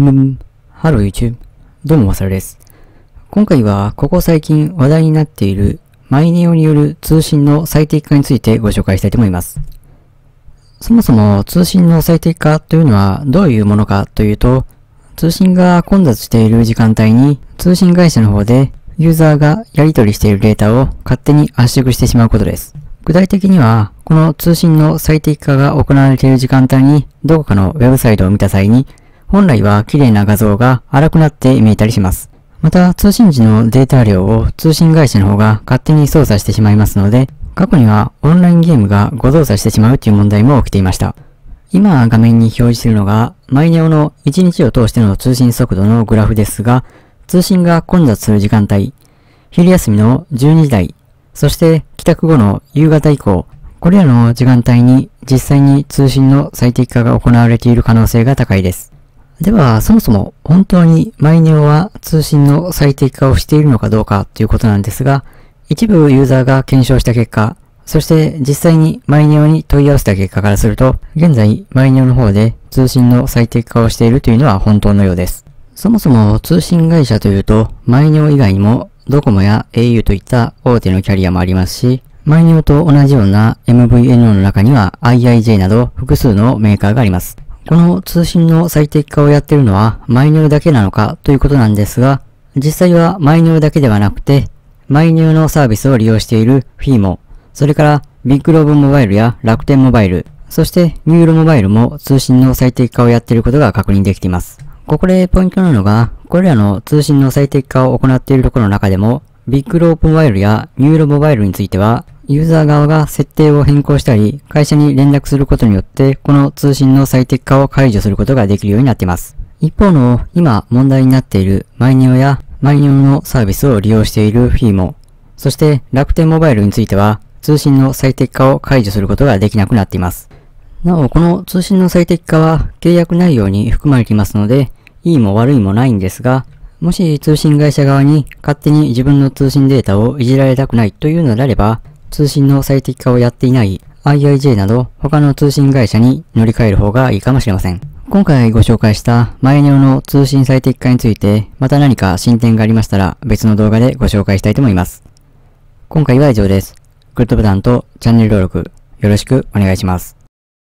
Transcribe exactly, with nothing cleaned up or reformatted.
ブンブン、ハロー YouTube。どうも、まさるです。今回は、ここ最近話題になっている、マイネオによる通信の最適化についてご紹介したいと思います。そもそも、通信の最適化というのは、どういうものかというと、通信が混雑している時間帯に、通信会社の方で、ユーザーがやり取りしているデータを勝手に圧縮してしまうことです。具体的には、この通信の最適化が行われている時間帯に、どこかのウェブサイトを見た際に、本来は綺麗な画像が荒くなって見えたりします。また、通信時のデータ量を通信会社の方が勝手に操作してしまいますので、過去にはオンラインゲームが誤操作してしまうという問題も起きていました。今画面に表示するのが、マイネオのいちにちを通しての通信速度のグラフですが、通信が混雑する時間帯、昼休みのじゅうにじ台、そして帰宅後の夕方以降、これらの時間帯に実際に通信の最適化が行われている可能性が高いです。では、そもそも本当にマイネオは通信の最適化をしているのかどうかということなんですが、一部ユーザーが検証した結果、そして実際にマイネオに問い合わせた結果からすると、現在マイネオの方で通信の最適化をしているというのは本当のようです。そもそも通信会社というと、マイネオ以外にもドコモや エーユー といった大手のキャリアもありますし、マイネオと同じような エムブイエヌオー の中には アイアイジェー など複数のメーカーがあります。この通信の最適化をやっているのはマイネオだけなのかということなんですが、実際はマイネオだけではなくて、マイネオのサービスを利用しているフィーモ、それからビッグローブモバイルや楽天モバイル、そしてニューロモバイルも通信の最適化をやっていることが確認できています。ここでポイントなのが、これらの通信の最適化を行っているところの中でも、ビッグローブモバイルやニューロモバイルについては、ユーザー側が設定を変更したり、会社に連絡することによって、この通信の最適化を解除することができるようになっています。一方の今問題になっているマイネオやマイネオのサービスを利用しているフィーモ、そして楽天モバイルについては、通信の最適化を解除することができなくなっています。なお、この通信の最適化は契約内容に含まれていますので、いいも悪いもないんですが、もし通信会社側に勝手に自分の通信データをいじられたくないというのであれば、通信の最適化をやっていない アイアイジェー など他の通信会社に乗り換える方がいいかもしれません。今回ご紹介したマイネオの通信最適化について、また何か進展がありましたら別の動画でご紹介したいと思います。今回は以上です。グッドボタンとチャンネル登録よろしくお願いします。